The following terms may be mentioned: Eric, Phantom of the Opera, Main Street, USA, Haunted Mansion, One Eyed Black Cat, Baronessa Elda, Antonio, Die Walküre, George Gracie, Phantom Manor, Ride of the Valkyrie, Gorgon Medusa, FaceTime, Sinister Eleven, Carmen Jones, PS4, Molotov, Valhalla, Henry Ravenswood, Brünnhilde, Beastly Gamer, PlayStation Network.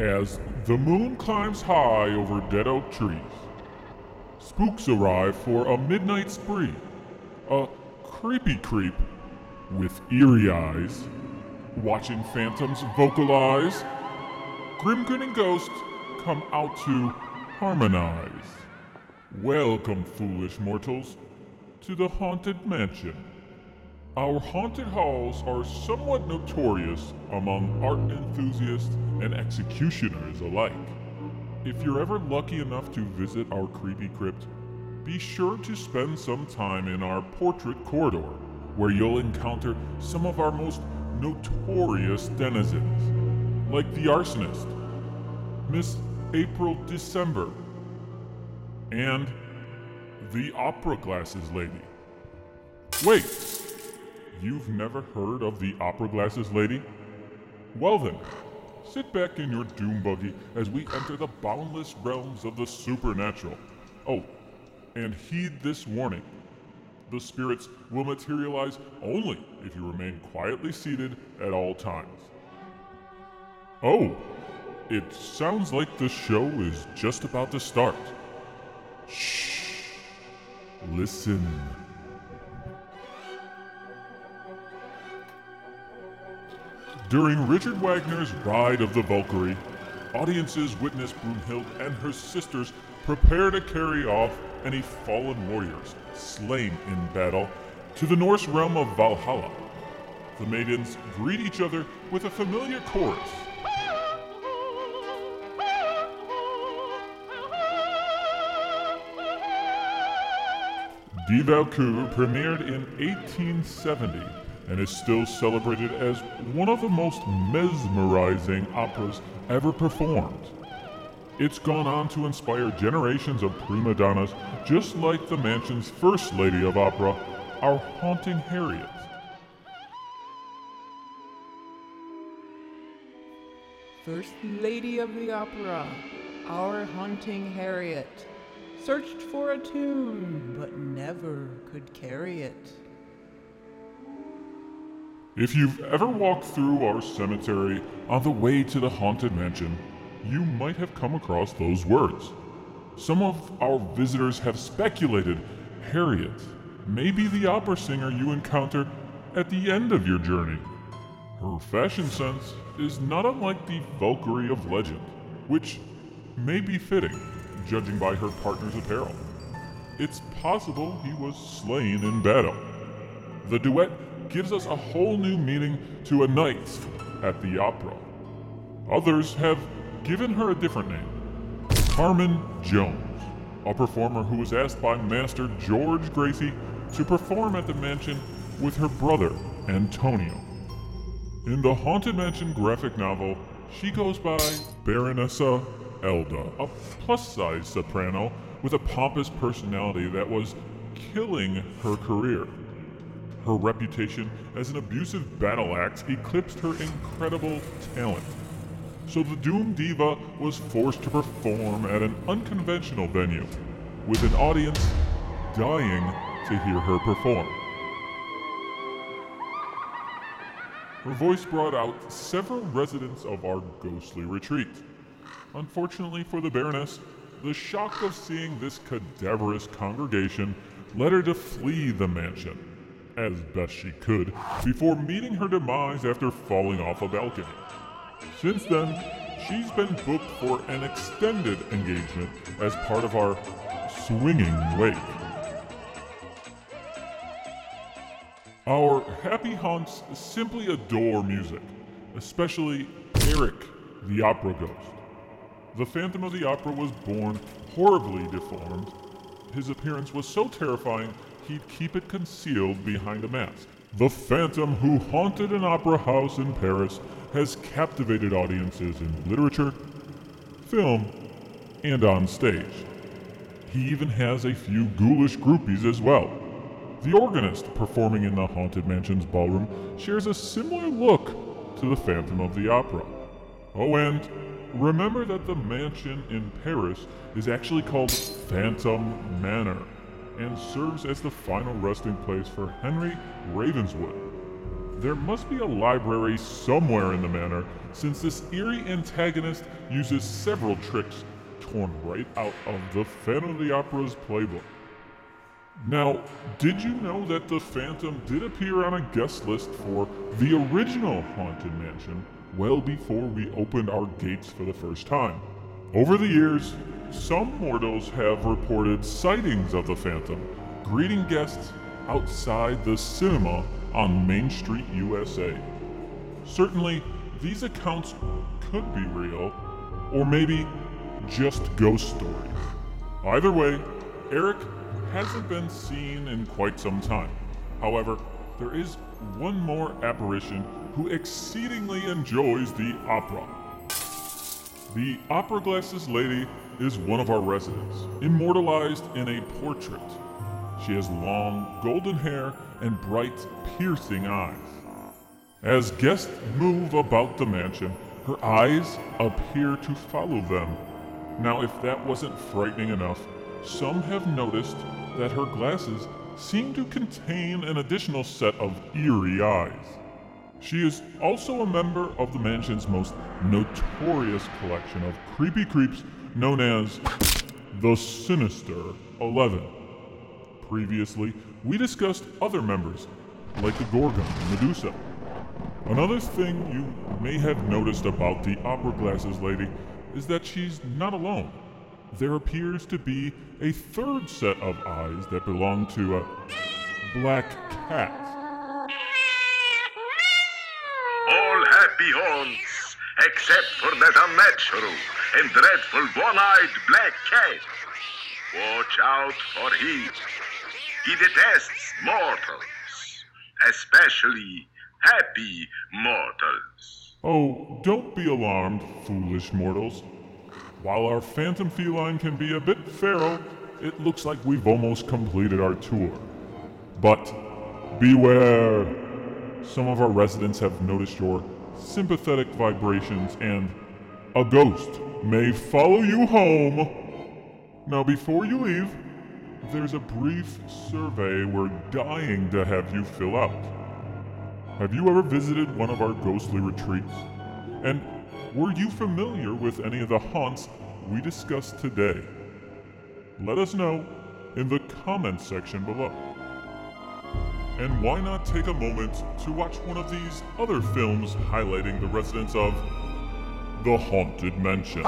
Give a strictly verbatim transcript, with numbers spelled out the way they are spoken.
as the moon climbs high over dead oak trees. Spooks arrive for a midnight spree, a creepy creep with eerie eyes, watching phantoms vocalize, grim-grinning ghosts come out to harmonize. Welcome, foolish mortals, to the Haunted Mansion. Our haunted halls are somewhat notorious among art enthusiasts and executioners alike. If you're ever lucky enough to visit our creepy crypt, be sure to spend some time in our portrait corridor, where you'll encounter some of our most notorious denizens, like the arsonist, Miss April December, and the opera glasses lady. Wait, you've never heard of the opera glasses lady? Well then, sit back in your doom buggy as we enter the boundless realms of the supernatural. Oh, and heed this warning. The spirits will materialize only if you remain quietly seated at all times. Oh, it sounds like the show is just about to start. Shh. Listen. During Richard Wagner's Ride of the Valkyrie, audiences witness Brünnhilde and her sisters prepare to carry off any fallen warriors slain in battle to the Norse realm of Valhalla. The maidens greet each other with a familiar chorus. Die Walküre premiered in eighteen seventy and is still celebrated as one of the most mesmerizing operas ever performed. It's gone on to inspire generations of prima donnas, just like the mansion's first lady of opera, our haunting Harriet. First lady of the opera, our haunting Harriet. Searched for a tune, but never could carry it. If you've ever walked through our cemetery on the way to the Haunted Mansion, you might have come across those words. Some of our visitors have speculated Harriet may be the opera singer you encounter at the end of your journey. Her fashion sense is not unlike the Valkyrie of legend, which may be fitting, judging by her partner's apparel. It's possible he was slain in battle. The duet gives us a whole new meaning to a night at the opera. Others have given her a different name, Carmen Jones, a performer who was asked by Master George Gracie to perform at the mansion with her brother, Antonio. In the Haunted Mansion graphic novel, she goes by Baronessa Elda, a plus-size soprano with a pompous personality that was killing her career. Her reputation as an abusive battle axe eclipsed her incredible talent, so the doomed diva was forced to perform at an unconventional venue, with an audience dying to hear her perform. Her voice brought out several residents of our ghostly retreat. Unfortunately for the Baroness, the shock of seeing this cadaverous congregation led her to flee the mansion, as best she could, before meeting her demise after falling off a balcony. Since then, she's been booked for an extended engagement as part of our swinging wake. Our happy haunts simply adore music, especially Eric, the opera ghost. The Phantom of the Opera was born horribly deformed. His appearance was so terrifying, he'd keep it concealed behind a mask. The Phantom who haunted an opera house in Paris has captivated audiences in literature, film, and on stage. He even has a few ghoulish groupies as well. The organist performing in the Haunted Mansion's ballroom shares a similar look to the Phantom of the Opera. Oh, and remember that the mansion in Paris is actually called Phantom Manor and serves as the final resting place for Henry Ravenswood, There must be a library somewhere in the manor, since this eerie antagonist uses several tricks torn right out of the Phantom of the Opera's playbook. Now, did you know that the Phantom did appear on a guest list for the original Haunted Mansion well before we opened our gates for the first time? Over the years, some mortals have reported sightings of the Phantom, greeting guests outside the cinema on Main Street, U S A. Certainly, these accounts could be real, or maybe just ghost stories. Either way, Eric hasn't been seen in quite some time. However, there is one more apparition who exceedingly enjoys the opera. The opera glasses lady is one of our residents, immortalized in a portrait. She has long golden hair and bright, piercing eyes. As guests move about the mansion, her eyes appear to follow them. Now, if that wasn't frightening enough, some have noticed that her glasses seem to contain an additional set of eerie eyes. She is also a member of the mansion's most notorious collection of creepy creeps known as the Sinister Eleven. Previously, we discussed other members, like the Gorgon Medusa. Another thing you may have noticed about the opera glasses lady is that she's not alone. There appears to be a third set of eyes that belong to a black cat. All happy haunts, except for that unnatural and dreadful one-eyed black cat. Watch out for him. He detests mortals, especially happy mortals. Oh, don't be alarmed, foolish mortals. While our phantom feline can be a bit feral, it looks like we've almost completed our tour. But beware! Some of our residents have noticed your sympathetic vibrations, and a ghost may follow you home. Now, before you leave, there's a brief survey we're dying to have you fill out. Have you ever visited one of our ghostly retreats? And were you familiar with any of the haunts we discussed today? Let us know in the comments section below. And why not take a moment to watch one of these other films highlighting the residents of the Haunted Mansion?